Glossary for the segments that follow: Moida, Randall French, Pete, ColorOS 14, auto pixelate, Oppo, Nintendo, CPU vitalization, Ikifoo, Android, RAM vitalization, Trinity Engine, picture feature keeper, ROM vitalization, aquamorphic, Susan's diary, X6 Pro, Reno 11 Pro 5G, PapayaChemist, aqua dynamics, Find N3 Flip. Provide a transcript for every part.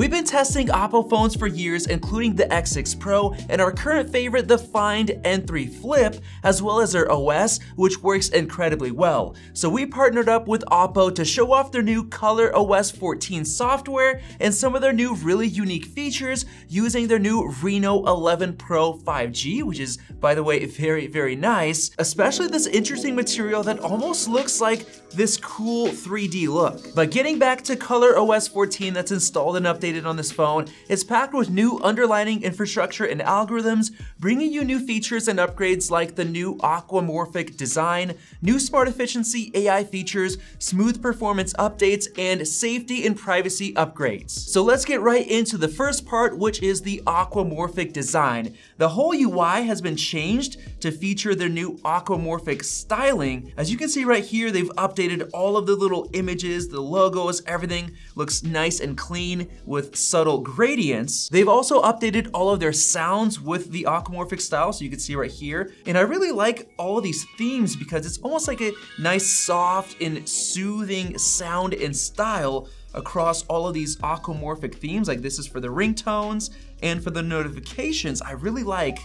We've been testing Oppo phones for years, including the X6 Pro and our current favorite, the Find N3 Flip, as well as their OS, which works incredibly well. So we partnered up with Oppo to show off their new ColorOS 14 software and some of their new really unique features using their new Reno 11 Pro 5G, which is, by the way, very, very nice, especially this interesting material that almost looks like this cool 3D look. But getting back to ColorOS 14 that's installed and updated on this phone, it's packed with new underlying infrastructure and algorithms, bringing you new features and upgrades like the new aquamorphic design, new smart efficiency AI features, smooth performance updates, and safety and privacy upgrades. So let's get right into the first part, which is the aquamorphic design. The whole UI has been changed to feature their new aquamorphic styling. As you can see right here, they've updated all of the little images, the logos, everything looks nice and clean with subtle gradients. They've also updated all of their sounds with the aquamorphic style, so you can see right here. And I really like all of these themes because it's almost like a nice soft and soothing sound and style across all of these aquamorphic themes. Like this is for the ringtones and for the notifications. I really like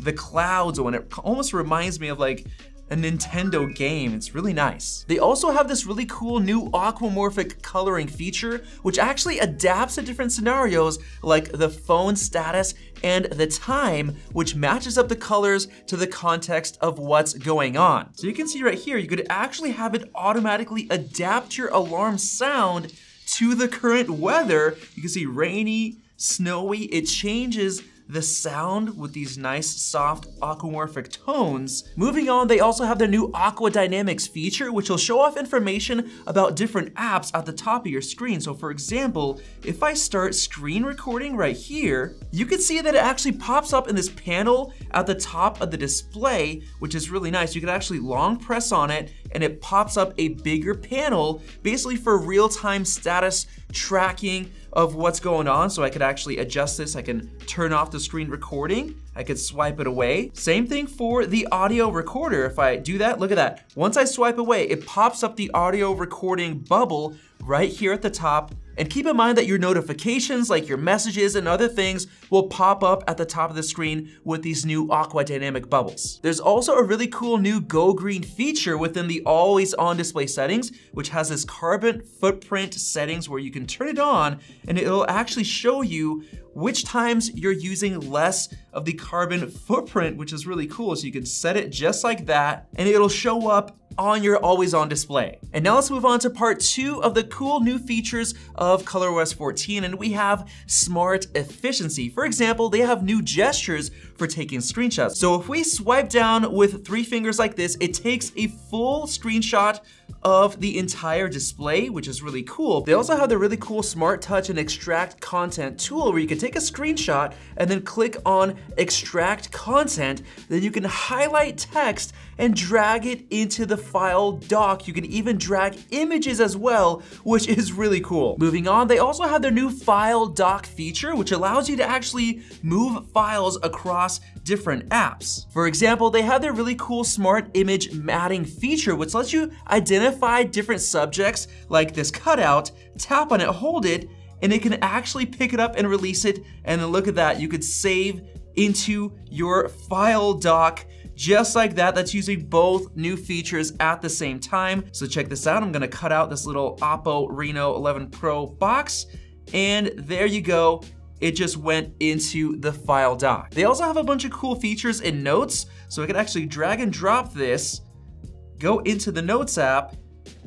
the clouds one. It almost reminds me of like a Nintendo game. It's really nice. They also have this really cool new aquamorphic coloring feature, which actually adapts to different scenarios like the phone status and the time, which matches up the colors to the context of what's going on. So you can see right here, you could actually have it automatically adapt your alarm sound to the current weather. You can see rainy, snowy, it changes the sound with these nice soft aquamorphic tones. Moving on, they also have their new aqua dynamics feature, which will show off information about different apps at the top of your screen. So for example, if I start screen recording right here, you can see that it actually pops up in this panel at the top of the display, which is really nice. You can actually long press on it and it pops up a bigger panel basically for real-time status tracking of what's going on. So I could actually adjust this. I can turn off the screen recording. I could swipe it away. Same thing for the audio recorder. If I do that, look at that. Once I swipe away, it pops up the audio recording bubble right here at the top. And keep in mind that your notifications, like your messages and other things, will pop up at the top of the screen with these new aqua dynamic bubbles. There's also a really cool new Go Green feature within the always on display settings, which has this carbon footprint settings where you can turn it on and it'll actually show you which times you're using less of the carbon footprint, which is really cool. So you can set it just like that and it'll show up on your always on display. And now let's move on to part two of the cool new features of ColorOS 14, and we have smart efficiency. For example, they have new gestures for taking screenshots. So if we swipe down with three fingers like this, it takes a full screenshot of the entire display, which is really cool. They also have the really cool smart touch and extract content tool where you can take a screenshot and then click on extract content. Then you can highlight text and drag it into the file doc. You can even drag images as well, which is really cool. Moving on, they also have their new file doc feature, which allows you to actually move files across different apps. For example, they have their really cool smart image matting feature, which lets you identify different subjects like this cutout, tap on it, hold it, and it can actually pick it up and release it. And then look at that, you could save into your file doc just like that. That's using both new features at the same time. So check this out. I'm gonna cut out this little Oppo Reno 11 Pro box, and there you go. It just went into the file doc. They also have a bunch of cool features in Notes. So I can actually drag and drop this, go into the Notes app,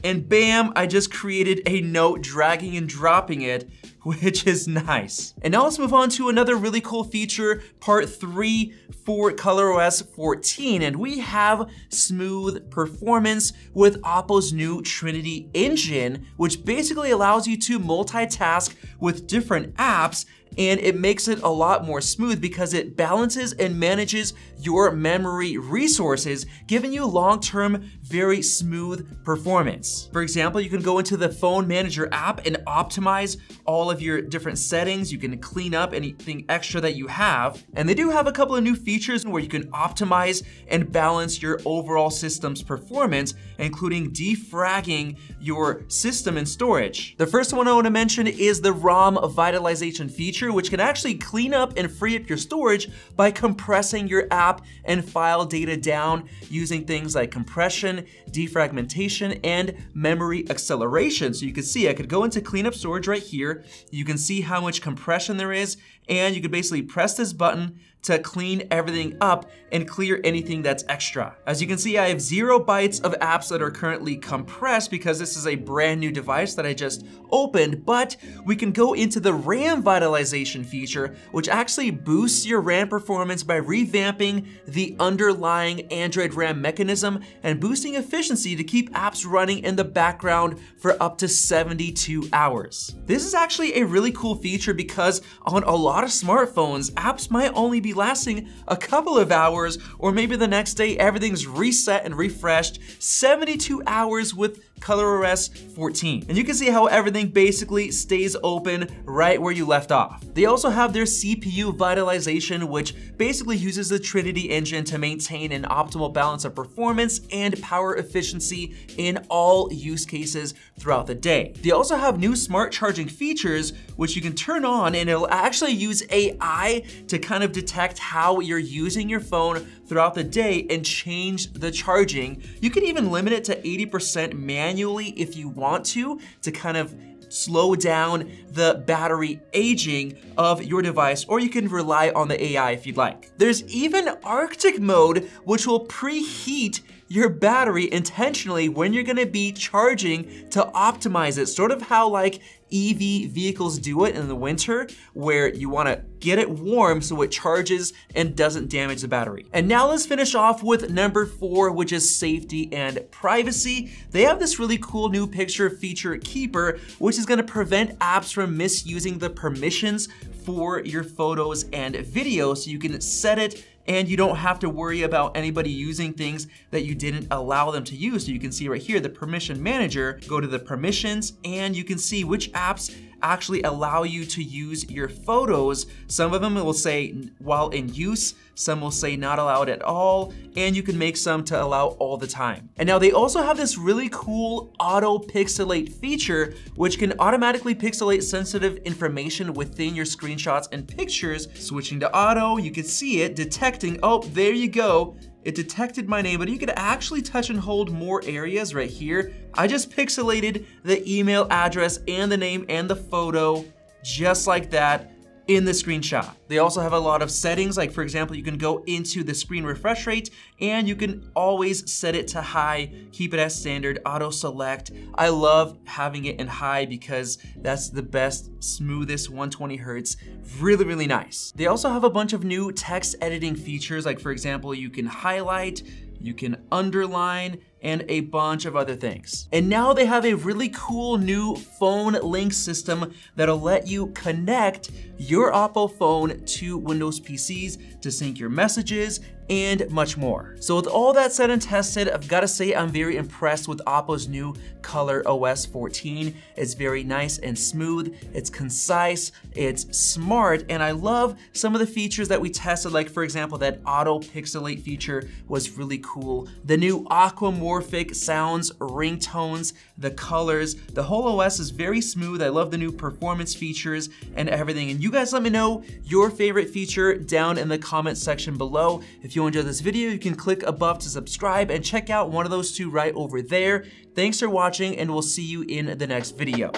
and bam, I just created a note dragging and dropping it, which is nice. And now let's move on to another really cool feature, part three for ColorOS 14, and we have smooth performance with Oppo's new Trinity Engine, which basically allows you to multitask with different apps, and it makes it a lot more smooth because it balances and manages your memory resources, giving you long-term, very smooth performance. For example, you can go into the Phone Manager app and optimize all of of your different settings. You can clean up anything extra that you have. And they do have a couple of new features where you can optimize and balance your overall system's performance, including defragging your system and storage. The first one I want to mention is the ROM vitalization feature, which can actually clean up and free up your storage by compressing your app and file data down using things like compression, defragmentation, and memory acceleration. So you can see I could go into clean up storage right here. You can see how much compression there is, and you could basically press this button to clean everything up and clear anything that's extra. As you can see, I have 0 bytes of apps that are currently compressed because this is a brand new device that I just opened, but we can go into the RAM vitalization feature, which actually boosts your RAM performance by revamping the underlying Android RAM mechanism and boosting efficiency to keep apps running in the background for up to 72 hours. This is actually a really cool feature because on a lot of smartphones, apps might only be lasting a couple of hours, or maybe the next day everything's reset and refreshed. 72 hours with ColorOS 14. And you can see how everything basically stays open right where you left off. They also have their CPU vitalization, which basically uses the Trinity Engine to maintain an optimal balance of performance and power efficiency in all use cases throughout the day. They also have new smart charging features, which you can turn on, and it'll actually use AI to kind of detect how you're using your phone throughout the day and change the charging. You can even limit it to 80% manually if you want to kind of slow down the battery aging of your device, or you can rely on the AI if you'd like. There's even Arctic mode, which will preheat your battery intentionally when you're gonna be charging to optimize it, sort of how like EV vehicles do it in the winter, where you wanna get it warm so it charges and doesn't damage the battery. And now let's finish off with number 4, which is safety and privacy. They have this really cool new picture feature keeper, which is gonna prevent apps from misusing the permissions for your photos and videos. So you can set it and you don't have to worry about anybody using things that you didn't allow them to use. So you can see right here, the permission manager, go to the permissions, and you can see which apps actually allow you to use your photos. Some of them will say while in use, some will say not allowed at all, and you can make some to allow all the time. And now they also have this really cool auto pixelate feature, which can automatically pixelate sensitive information within your screenshots and pictures. Switching to auto, you can see it detecting, oh, there you go. It detected my name, but you could actually touch and hold more areas right here. I just pixelated the email address and the name and the photo just like that in the screenshot. They also have a lot of settings, like for example, you can go into the screen refresh rate and you can always set it to high, keep it as standard, auto select. I love having it in high because that's the best, smoothest 120 Hertz, really, really nice. They also have a bunch of new text editing features, like for example, you can highlight, you can underline, and a bunch of other things. And now they have a really cool new phone link system that'll let you connect your Oppo phone to Windows PCs to sync your messages and much more. So with all that said and tested, I've got to say I'm very impressed with Oppo's new ColorOS 14. It's very nice and smooth, it's concise, it's smart, and I love some of the features that we tested, like for example, that auto pixelate feature was really cool. The new aquamorphic sounds, ringtones, the colors, the whole OS is very smooth. I love the new performance features and everything. And you guys let me know your favorite feature down in the comment section below. If you enjoyed this video, you can click above to subscribe and check out one of those two right over there. Thanks for watching, and we'll see you in the next video.